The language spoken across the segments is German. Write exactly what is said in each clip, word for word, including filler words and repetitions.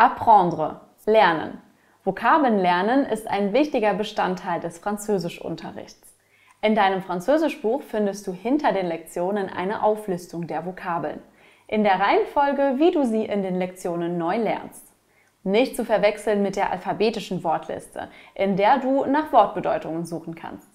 Apprendre, lernen. Vokabeln lernen ist ein wichtiger Bestandteil des Französischunterrichts. In deinem Französischbuch findest du hinter den Lektionen eine Auflistung der Vokabeln, in der Reihenfolge, wie du sie in den Lektionen neu lernst. Nicht zu verwechseln mit der alphabetischen Wortliste, in der du nach Wortbedeutungen suchen kannst.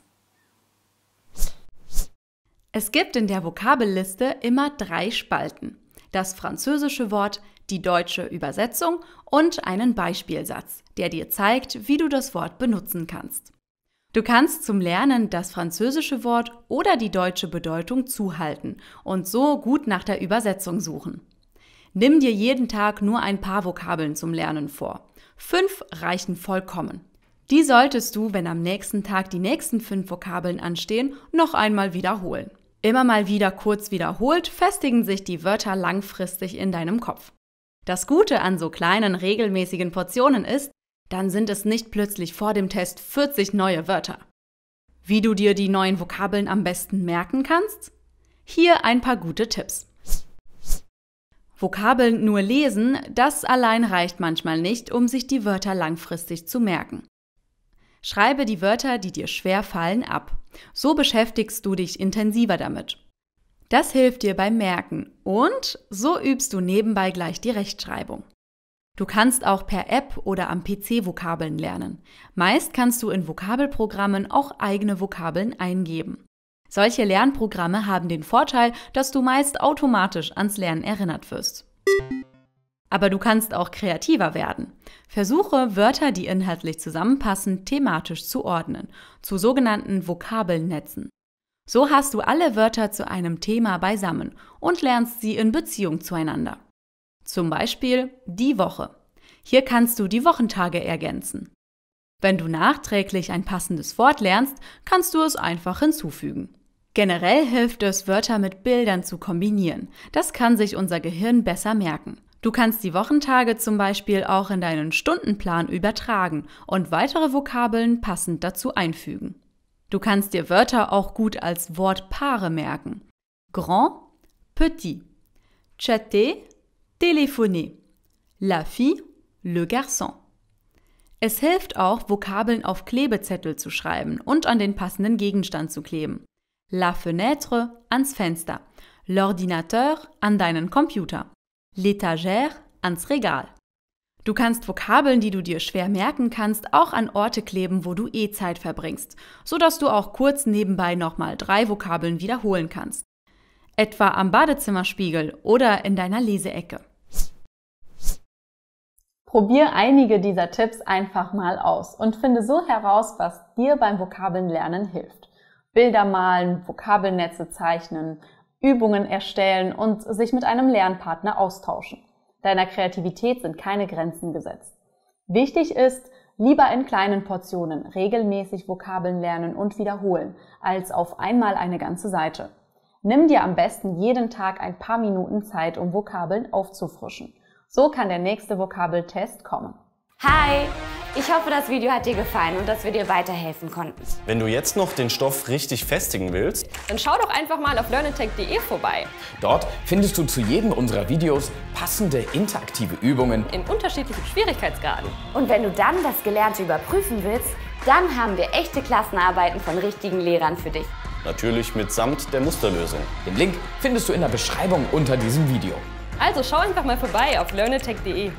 Es gibt in der Vokabelliste immer drei Spalten: das französische Wort, die deutsche Übersetzung und einen Beispielsatz, der dir zeigt, wie du das Wort benutzen kannst. Du kannst zum Lernen das französische Wort oder die deutsche Bedeutung zuhalten und so gut nach der Übersetzung suchen. Nimm dir jeden Tag nur ein paar Vokabeln zum Lernen vor. Fünf reichen vollkommen. Die solltest du, wenn am nächsten Tag die nächsten fünf Vokabeln anstehen, noch einmal wiederholen. Immer mal wieder kurz wiederholt, festigen sich die Wörter langfristig in deinem Kopf. Das Gute an so kleinen, regelmäßigen Portionen ist, dann sind es nicht plötzlich vor dem Test vierzig neue Wörter. Wie du dir die neuen Vokabeln am besten merken kannst? Hier ein paar gute Tipps. Vokabeln nur lesen, das allein reicht manchmal nicht, um sich die Wörter langfristig zu merken. Schreibe die Wörter, die dir schwer fallen, ab. So beschäftigst du dich intensiver damit. Das hilft dir beim Merken und so übst du nebenbei gleich die Rechtschreibung. Du kannst auch per App oder am P C Vokabeln lernen. Meist kannst du in Vokabelprogrammen auch eigene Vokabeln eingeben. Solche Lernprogramme haben den Vorteil, dass du meist automatisch ans Lernen erinnert wirst. Aber du kannst auch kreativer werden. Versuche, Wörter, die inhaltlich zusammenpassen, thematisch zu ordnen, zu sogenannten Vokabelnetzen. So hast du alle Wörter zu einem Thema beisammen und lernst sie in Beziehung zueinander. Zum Beispiel die Woche. Hier kannst du die Wochentage ergänzen. Wenn du nachträglich ein passendes Wort lernst, kannst du es einfach hinzufügen. Generell hilft es, Wörter mit Bildern zu kombinieren. Das kann sich unser Gehirn besser merken. Du kannst die Wochentage zum Beispiel auch in deinen Stundenplan übertragen und weitere Vokabeln passend dazu einfügen. Du kannst dir Wörter auch gut als Wortpaare merken. Grand, petit, chatter, téléphoner, la fille, le garçon. Es hilft auch, Vokabeln auf Klebezettel zu schreiben und an den passenden Gegenstand zu kleben. La fenêtre ans Fenster, l'ordinateur an deinen Computer, l'étagère ans Regal. Du kannst Vokabeln, die du dir schwer merken kannst, auch an Orte kleben, wo du eh Zeit verbringst, sodass du auch kurz nebenbei nochmal drei Vokabeln wiederholen kannst. Etwa am Badezimmerspiegel oder in deiner Leseecke. Probier einige dieser Tipps einfach mal aus und finde so heraus, was dir beim Vokabelnlernen hilft. Bilder malen, Vokabelnetze zeichnen, Übungen erstellen und sich mit einem Lernpartner austauschen. Deiner Kreativität sind keine Grenzen gesetzt. Wichtig ist, lieber in kleinen Portionen regelmäßig Vokabeln lernen und wiederholen, als auf einmal eine ganze Seite. Nimm dir am besten jeden Tag ein paar Minuten Zeit, um Vokabeln aufzufrischen. So kann der nächste Vokabeltest kommen. Hi! Ich hoffe, das Video hat dir gefallen und dass wir dir weiterhelfen konnten. Wenn du jetzt noch den Stoff richtig festigen willst, dann schau doch einfach mal auf Learn Attack punkt de vorbei. Dort findest du zu jedem unserer Videos passende interaktive Übungen in unterschiedlichen Schwierigkeitsgraden. Und wenn du dann das Gelernte überprüfen willst, dann haben wir echte Klassenarbeiten von richtigen Lehrern für dich. Natürlich mitsamt der Musterlösung. Den Link findest du in der Beschreibung unter diesem Video. Also schau einfach mal vorbei auf Learn Attack punkt de.